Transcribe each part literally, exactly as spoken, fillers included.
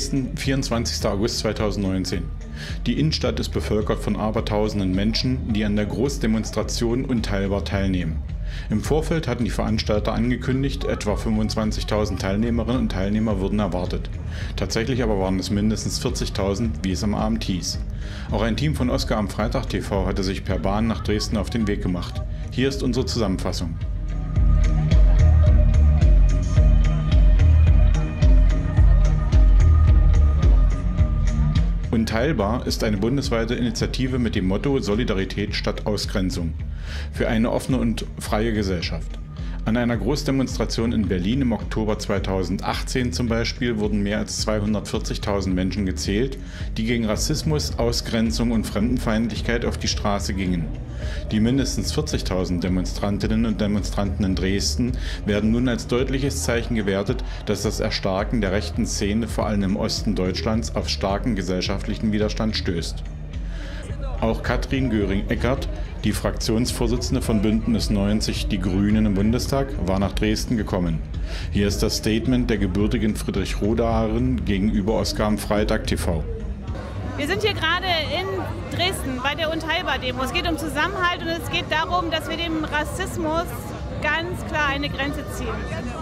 Dresden, vierundzwanzigster August zweitausendneunzehn. Die Innenstadt ist bevölkert von abertausenden Menschen, die an der Großdemonstration Unteilbar teilnehmen. Im Vorfeld hatten die Veranstalter angekündigt, etwa fünfundzwanzigtausend Teilnehmerinnen und Teilnehmer würden erwartet. Tatsächlich aber waren es mindestens vierzigtausend, wie es am Abend hieß. Auch ein Team von Oscar am Freitag T V hatte sich per Bahn nach Dresden auf den Weg gemacht. Hier ist unsere Zusammenfassung. Unteilbar ist eine bundesweite Initiative mit dem Motto Solidarität statt Ausgrenzung für eine offene und freie Gesellschaft. An einer Großdemonstration in Berlin im Oktober zweitausendachtzehn zum Beispiel wurden mehr als zweihundertvierzigtausend Menschen gezählt, die gegen Rassismus, Ausgrenzung und Fremdenfeindlichkeit auf die Straße gingen. Die mindestens vierzigtausend Demonstrantinnen und Demonstranten in Dresden werden nun als deutliches Zeichen gewertet, dass das Erstarken der rechten Szene vor allem im Osten Deutschlands auf starken gesellschaftlichen Widerstand stößt. Auch Katrin Göring-Eckert, die Fraktionsvorsitzende von Bündnis neunzig Die Grünen im Bundestag, war nach Dresden gekommen. Hier ist das Statement der gebürtigen Friedrich-Rodaerin gegenüber Oscar am Freitag T V. Wir sind hier gerade in Dresden bei der Unteilbar-Demo. Es geht um Zusammenhalt und es geht darum, dass wir dem Rassismus ganz klar eine Grenze ziehen.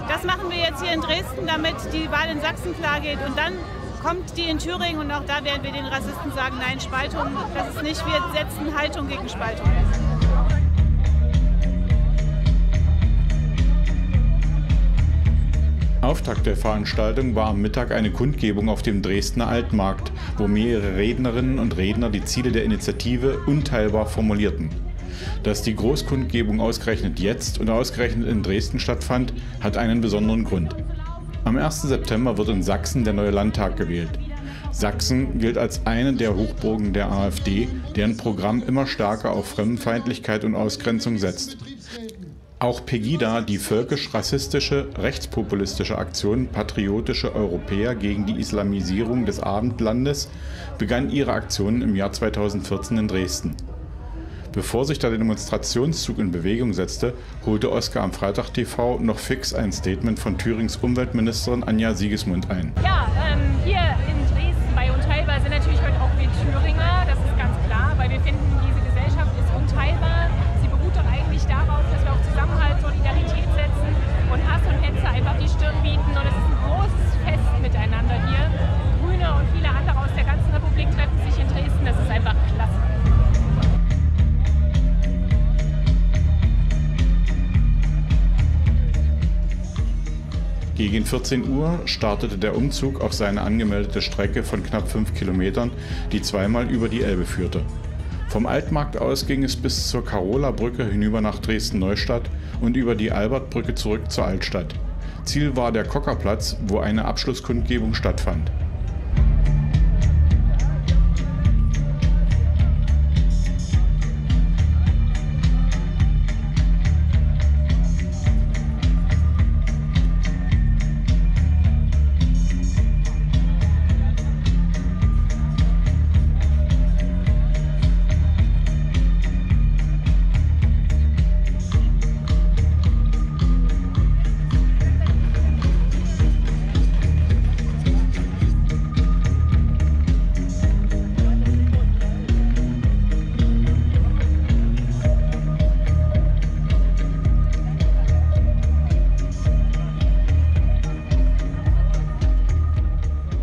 Das machen wir jetzt hier in Dresden, damit die Wahl in Sachsen klar geht, und dann kommt die in Thüringen, und auch da werden wir den Rassisten sagen, nein, Spaltung, das ist nicht, wir setzen Haltung gegen Spaltung. Auftakt der Veranstaltung war am Mittag eine Kundgebung auf dem Dresdner Altmarkt, wo mehrere Rednerinnen und Redner die Ziele der Initiative Unteilbar formulierten. Dass die Großkundgebung ausgerechnet jetzt und ausgerechnet in Dresden stattfand, hat einen besonderen Grund. Am ersten September wird in Sachsen der neue Landtag gewählt. Sachsen gilt als eine der Hochburgen der AfD, deren Programm immer stärker auf Fremdenfeindlichkeit und Ausgrenzung setzt. Auch Pegida, die völkisch-rassistische, rechtspopulistische Aktion Patriotische Europäer gegen die Islamisierung des Abendlandes, begann ihre Aktionen im Jahr zweitausendvierzehn in Dresden. Bevor sich der Demonstrationszug in Bewegung setzte, holte Oscar am Freitag T V noch fix ein Statement von Thürings Umweltministerin Anja Siegesmund ein. Ja, ähm, hier in Dresden bei Unteilbar sind natürlich heute auch wir Thüringer, das ist ganz klar, weil wir finden, diese Gesellschaft ist unteilbar. Sie beruht doch eigentlich darauf, dass wir auf Zusammenhalt, Solidarität setzen und Hass und Hetze einfach die Stirn bieten. Und es ist ein großes Fest miteinander hier. Grüne und viele andere aus der ganzen Republik treffen sich in Dresden, das ist einfach klasse. Gegen vierzehn Uhr startete der Umzug auf seine angemeldete Strecke von knapp fünf Kilometern, die zweimal über die Elbe führte. Vom Altmarkt aus ging es bis zur Karola-Brücke hinüber nach Dresden-Neustadt und über die Albertbrücke zurück zur Altstadt. Ziel war der Kockerplatz, wo eine Abschlusskundgebung stattfand.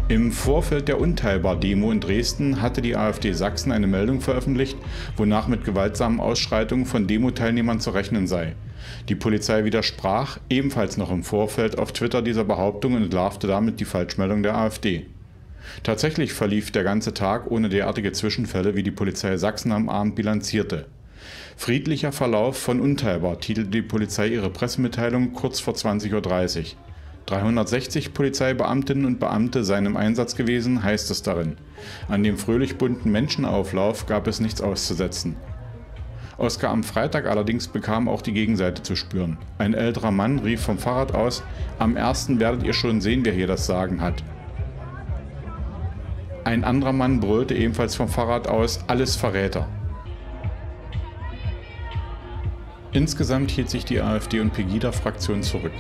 Im Vorfeld der Unteilbar-Demo in Dresden hatte die AfD Sachsen eine Meldung veröffentlicht, wonach mit gewaltsamen Ausschreitungen von Demo-Teilnehmern zu rechnen sei. Die Polizei widersprach, ebenfalls noch im Vorfeld, auf Twitter dieser Behauptung und entlarvte damit die Falschmeldung der AfD. Tatsächlich verlief der ganze Tag ohne derartige Zwischenfälle, wie die Polizei Sachsen am Abend bilanzierte. Friedlicher Verlauf von Unteilbar titelte die Polizei ihre Pressemitteilung kurz vor zwanzig Uhr dreißig. dreihundertsechzig Polizeibeamtinnen und Beamte seien im Einsatz gewesen, heißt es darin. An dem fröhlich bunten Menschenauflauf gab es nichts auszusetzen. Oscar am Freitag allerdings bekam auch die Gegenseite zu spüren. Ein älterer Mann rief vom Fahrrad aus: Am ersten werdet ihr schon sehen, wer hier das Sagen hat. Ein anderer Mann brüllte ebenfalls vom Fahrrad aus: Alles Verräter. Insgesamt hielt sich die AfD und Pegida-Fraktion zurück.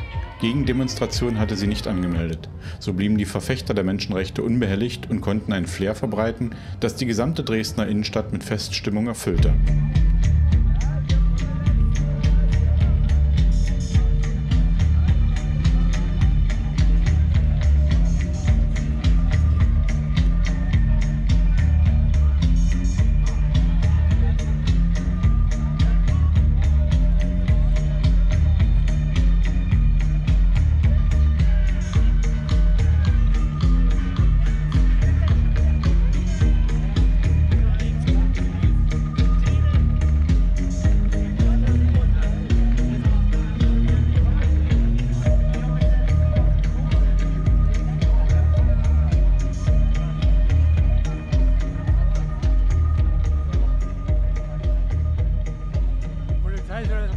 Gegendemonstrationen hatte sie nicht angemeldet. So blieben die Verfechter der Menschenrechte unbehelligt und konnten ein Flair verbreiten, das die gesamte Dresdner Innenstadt mit Feststimmung erfüllte.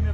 I